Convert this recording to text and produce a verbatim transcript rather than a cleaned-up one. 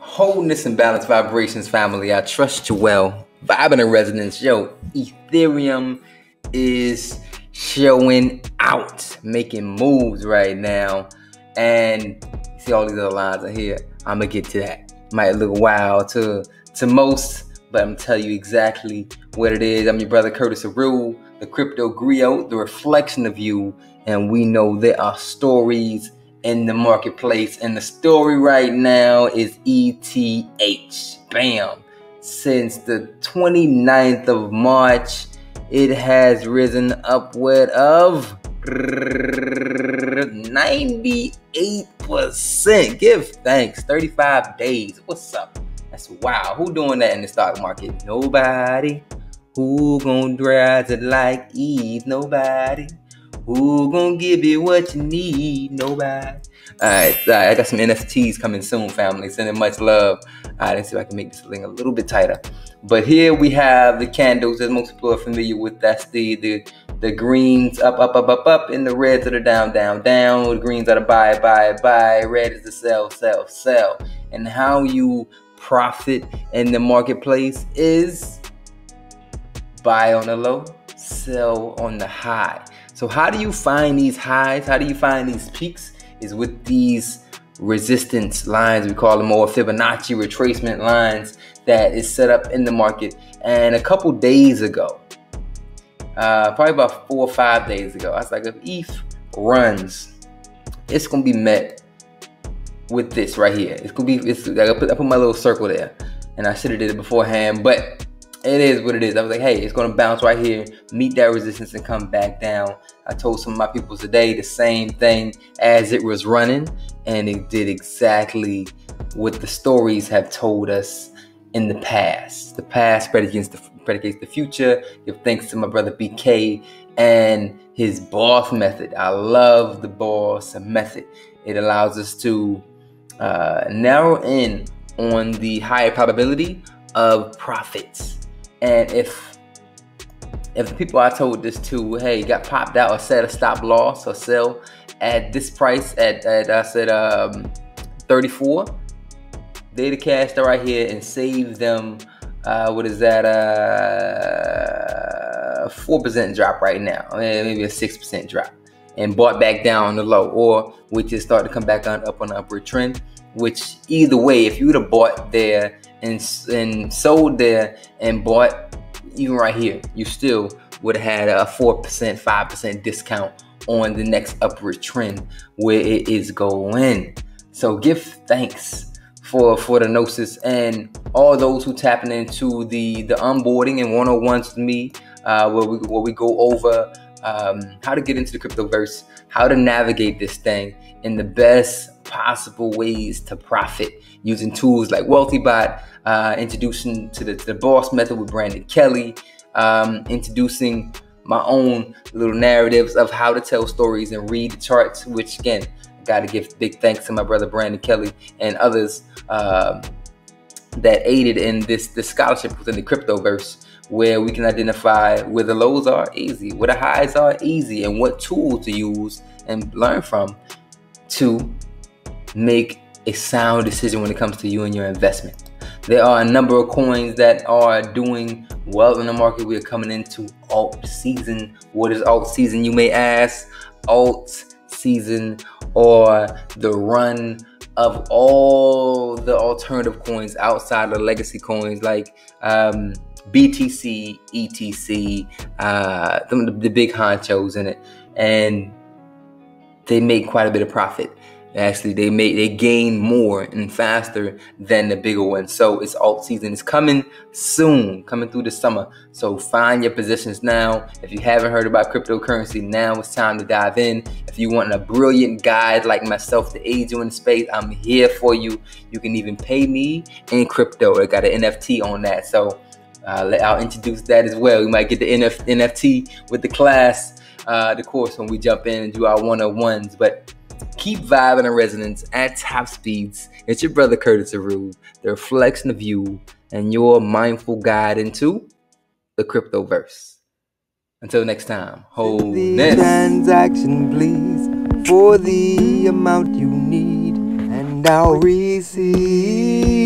Wholeness and balance vibrations, family. I trust you well. Vibing in resonance. Yo, Ethereum is showing out, making moves right now. And see, all these other lines are here. I'm going to get to that. Might look wild to, to most, but I'm going to tell you exactly what it is. I'm your brother, Curtis Aru, the CryptoGriot, the reflection of you. And we know there are stories in the marketplace. And the story right now is E T H. Bam. Since the twenty-ninth of March, it has risen upward of ninety-eight percent. Give thanks. thirty-five days. What's up? That's wow. Who doing that in the stock market? Nobody. Who gonna drive it like Eve? Nobody. Who gonna give you what you need? Nobody. All right, all right, I got some N F Ts coming soon, family. Sending much love. All right, let's see if I can make this thing a little bit tighter. But here we have the candles, as most people are familiar with. That's the the the greens up, up, up, up, up, and the reds that are down, down, down. The greens are the buy, buy, buy. Red is the sell, sell, sell. And how you profit in the marketplace is buy on the low, sell on the high. So how do you find these highs? How do you find these peaks? Is with these resistance lines. We call them more Fibonacci retracement lines that is set up in the market. And a couple days ago, uh, probably about four or five days ago, I was like, if E T H runs, it's gonna be met with this right here. It's gonna be. It's like I put, I put my little circle there, and I should have did it beforehand, but it is what it is. I was like, hey, it's gonna bounce right here, meet that resistance and come back down. I told some of my people today the same thing as it was running, and it did exactly what the stories have told us in the past. The past predicates the, predicates the future. Give thanks to my brother B K and his boss method. I love the boss method. It allows us to uh, narrow in on the higher probability of profits. And if if the people I told this to, hey, got popped out or set a stop loss or sell at this price at, at I said um, thirty-four, they'd have cashed out right here and saved them, uh, what is that, uh, a four percent drop right now, maybe a six percent drop, and bought back down on the low, or we just started to come back on up on the upward trend. Which either way, if you would have bought there and, and sold there and bought even right here, you still would have had a four percent, five percent discount on the next upward trend where it is going. So give thanks for, for the gnosis and all those who tapping into the, the onboarding and one oh ones with me, uh, where, we, where we go over um, how to get into the cryptoverse, how to navigate this thing in the best possible ways to profit using tools like Wealthy Bot, uh, introducing to the, to the boss method with Brandon Kelly, um, introducing my own little narratives of how to tell stories and read the charts, which again, got to give big thanks to my brother Brandon Kelly and others uh, that aided in this, this scholarship within the cryptoverse, where we can identify where the lows are easy, where the highs are easy, and what tool to use and learn from to make a sound decision when it comes to you and your investment. There are a number of coins that are doing well in the market. We are coming into alt season. What is alt season, you may ask? Alt season, or the run of all the alternative coins outside the legacy coins like um, B T C, E T C, uh, the, the big honchos in it. And they make quite a bit of profit. Actually, they make they gain more and faster than the bigger ones. So it's alt season. It's coming soon, coming through the summer. So find your positions now. If you haven't heard about cryptocurrency, now it's time to dive in. If you want a brilliant guide like myself to aid you in the space, I'm here for you. You can even pay me in crypto. I got an N F T on that, so uh, I'll introduce that as well. You might get the N F T with the class, uh, the course, when we jump in and do our one oh ones, but keep vibing in resonance at top speeds. It's your brother Curtis Aru, the reflection of you and your mindful guide into the cryptoverse. Until next time, hold this. Transaction, please, for the amount you need, and I'll receive.